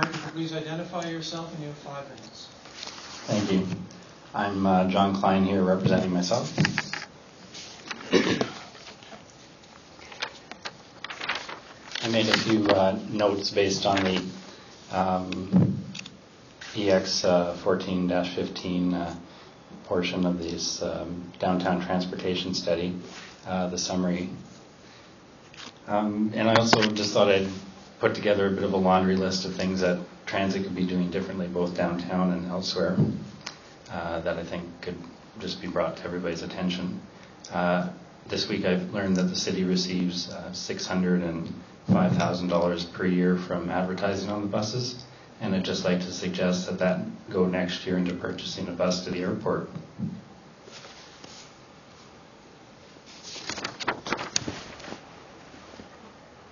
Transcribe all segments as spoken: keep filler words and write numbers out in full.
time, could you please identify yourself, and you have five minutes. Thank you. I'm uh, John Klein here representing myself. I made a few uh, notes based on the um, E X uh, fourteen dash fifteen uh, portion of this um, downtown transportation study, uh, the summary. Um, and I also just thought I'd put together a bit of a laundry list of things that transit could be doing differently, both downtown and elsewhere, uh, that I think could just be brought to everybody's attention. Uh, this week I've learned that the city receives uh, six hundred five thousand dollars per year from advertising on the buses, and I'd just like to suggest that that go next year into purchasing a bus to the airport.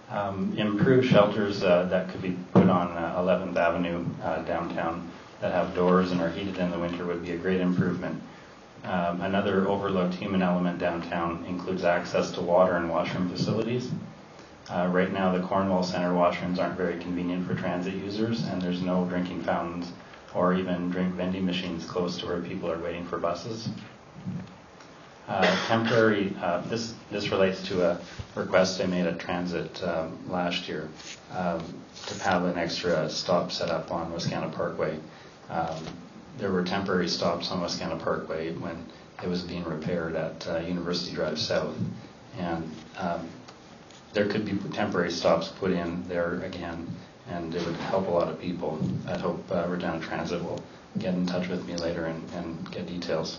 Um, improved shelters uh, that could be put on uh, eleventh Avenue uh, downtown that have doors and are heated in the winter would be a great improvement. Um, another overlooked human element downtown includes access to water and washroom facilities. Uh, right now, the Cornwall Center washrooms aren't very convenient for transit users, and there's no drinking fountains or even drink vending machines close to where people are waiting for buses. Uh, temporary, uh, this, this relates to a request I made at Transit um, last year um, to have an extra stop set up on Wascana Parkway. Um, there were temporary stops on Wascana Parkway when it was being repaired at uh, University Drive South, and um, there could be temporary stops put in there again, and it would help a lot of people. I hope uh, Regina Transit will get in touch with me later and, and get details.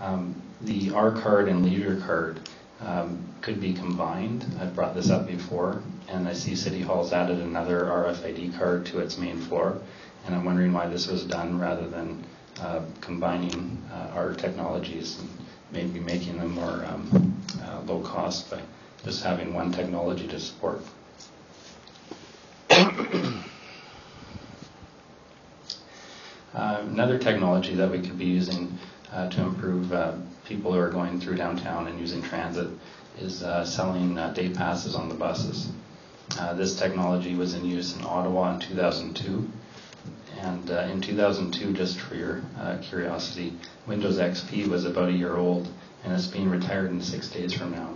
Um, the R card and leisure card um, could be combined. I've brought this up before, and I see City Hall's added another R F I D card to its main floor, and I'm wondering why this was done rather than uh, combining uh, our technologies and maybe making them more um, uh, low cost by just having one technology to support. Uh, another technology that we could be using Uh, to improve uh, people who are going through downtown and using transit is uh, selling uh, day passes on the buses. Uh, this technology was in use in Ottawa in two thousand two, and uh, in two thousand two, just for your uh, curiosity, Windows X P was about a year old, and it's being retired in six days from now.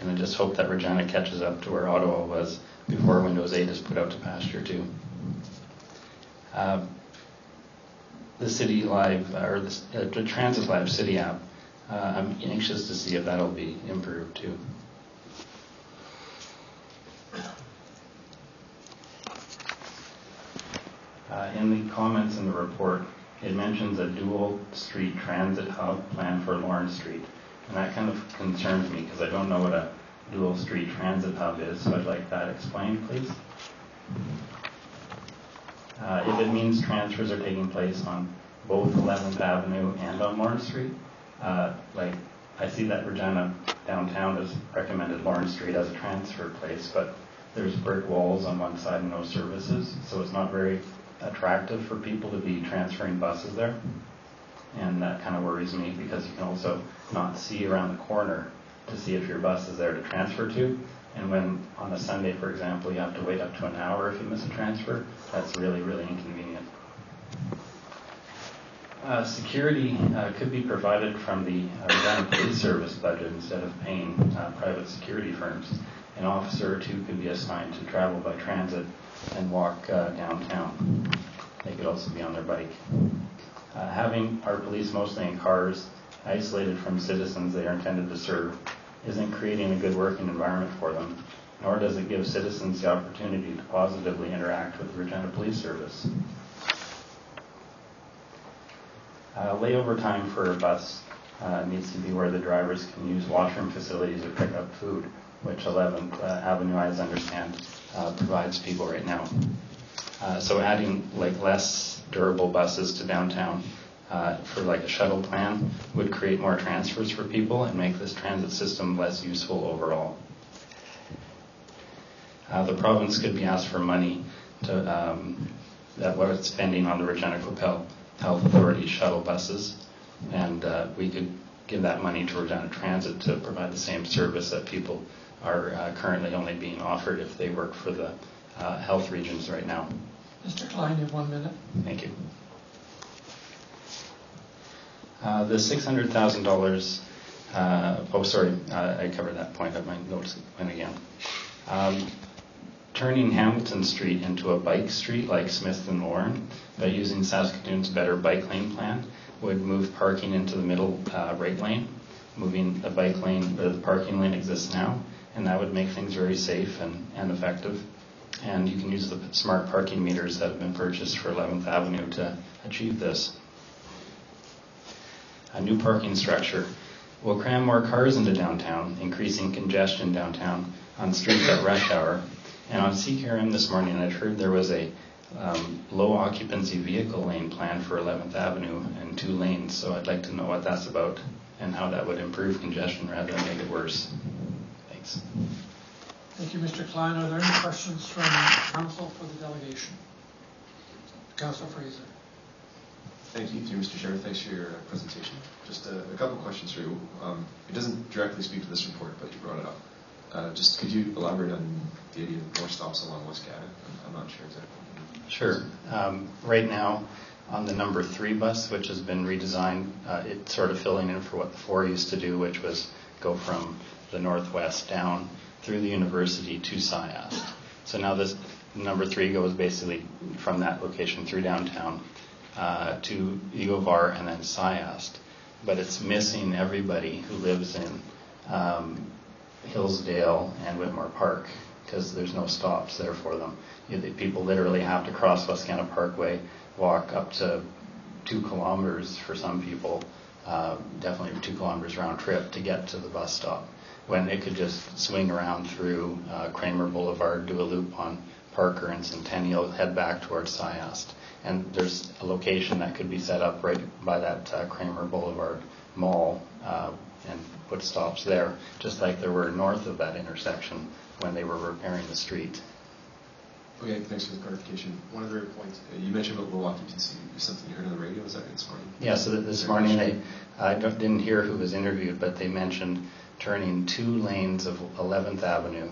And I just hope that Regina catches up to where Ottawa was before Windows eight is put out to pasture too. Uh, The City Live, or the, uh, the Transit Live City app. Uh, I'm anxious to see if that'll be improved too. Uh, in the comments in the report, it mentions a dual street transit hub plan for Lawrence Street, and that kind of concerns me because I don't know what a dual street transit hub is, so I'd like that explained, please. Uh, if it means transfers are taking place on both eleventh Avenue and on Lawrence Street, uh, like I see that Regina downtown has recommended Lawrence Street as a transfer place, but there's brick walls on one side and no services, so it's not very attractive for people to be transferring buses there, and that kind of worries me because you can also not see around the corner to see if your bus is there to transfer to. And when on a Sunday, for example, you have to wait up to an hour if you miss a transfer, that's really, really inconvenient. Uh, security uh, could be provided from the Regina Police Service budget instead of paying uh, private security firms. An officer or two could be assigned to travel by transit and walk uh, downtown. They could also be on their bike. Uh, having our police mostly in cars, isolated from citizens they are intended to serve, isn't creating a good working environment for them, nor does it give citizens the opportunity to positively interact with the Regina Police Service. Uh, layover time for a bus uh, needs to be where the drivers can use washroom facilities or pick up food, which eleventh uh, Avenue, I understand, uh, provides people right now. Uh, so adding like less durable buses to downtown Uh, for like a shuttle plan would create more transfers for people and make this transit system less useful overall. Uh, the province could be asked for money to um, that what it's spending on the Regina Capel Health Authority shuttle buses, and uh, we could give that money to Regina Transit to provide the same service that people are uh, currently only being offered if they work for the uh, health regions right now. Mister Klein, you have one minute. Thank you. Uh, the six hundred thousand dollars, uh, oh sorry, uh, I covered that point, but my notes went again. Um, turning Hamilton Street into a bike street like Smith and Warren by using Saskatoon's better bike lane plan would move parking into the middle uh, right lane, moving the bike lane where the parking lane exists now, and that would make things very safe and, and effective. And you can use the smart parking meters that have been purchased for eleventh avenue to achieve this. A new parking structure will cram more cars into downtown, increasing congestion downtown on streets at rush hour. And on C K R M this morning, I'd heard there was a um, low occupancy vehicle lane plan for eleventh avenue and two lanes, so I'd like to know what that's about and how that would improve congestion rather than make it worse. Thanks. Thank you, Mister Klein. Are there any questions from Council for the delegation? Councillor Fraser. Thank you, Mister Chair. Thanks for your presentation. Just a, a couple questions for you. Um, it doesn't directly speak to this report, but you brought it up. Uh, just could you elaborate on the idea of more stops along Wascana? I'm not sure exactly. Sure. Um, right now, on the number three bus, which has been redesigned, uh, it's sort of filling in for what the four used to do, which was go from the northwest down through the university to SIAST. So now this number three goes basically from that location through downtown uh, to U of R and then SIAST. But it's missing everybody who lives in um, Hillsdale and Whitmore Park because there's no stops there for them. You know, the people literally have to cross Wascana Parkway, walk up to two kilometers for some people, uh, definitely two kilometers round trip to get to the bus stop, when it could just swing around through uh, Kramer Boulevard, do a loop on Parker and Centennial, head back towards SIAST. And there's a location that could be set up right by that uh, Kramer Boulevard mall uh, and put stops there, just like there were north of that intersection when they were repairing the street. Okay, thanks for the clarification. One other point, uh, you mentioned about low occupancy, something you heard on the radio, was that this morning? Yeah, so th this morning, they, I didn't hear who was interviewed, but they mentioned turning two lanes of eleventh avenue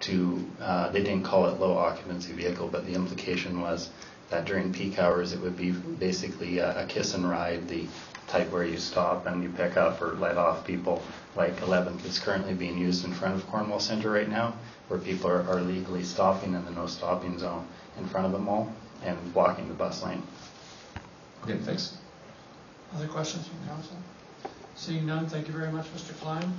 to, uh, they didn't call it low occupancy vehicle, but the implication was that during peak hours it would be basically a, a kiss and ride, the type where you stop and you pick up or let off people, like eleventh is currently being used in front of Cornwall Center right now, where people are, are legally stopping in the no stopping zone in front of the mall and blocking the bus lane. Okay, thanks. Other questions from council? Seeing none, thank you very much, Mister Klein.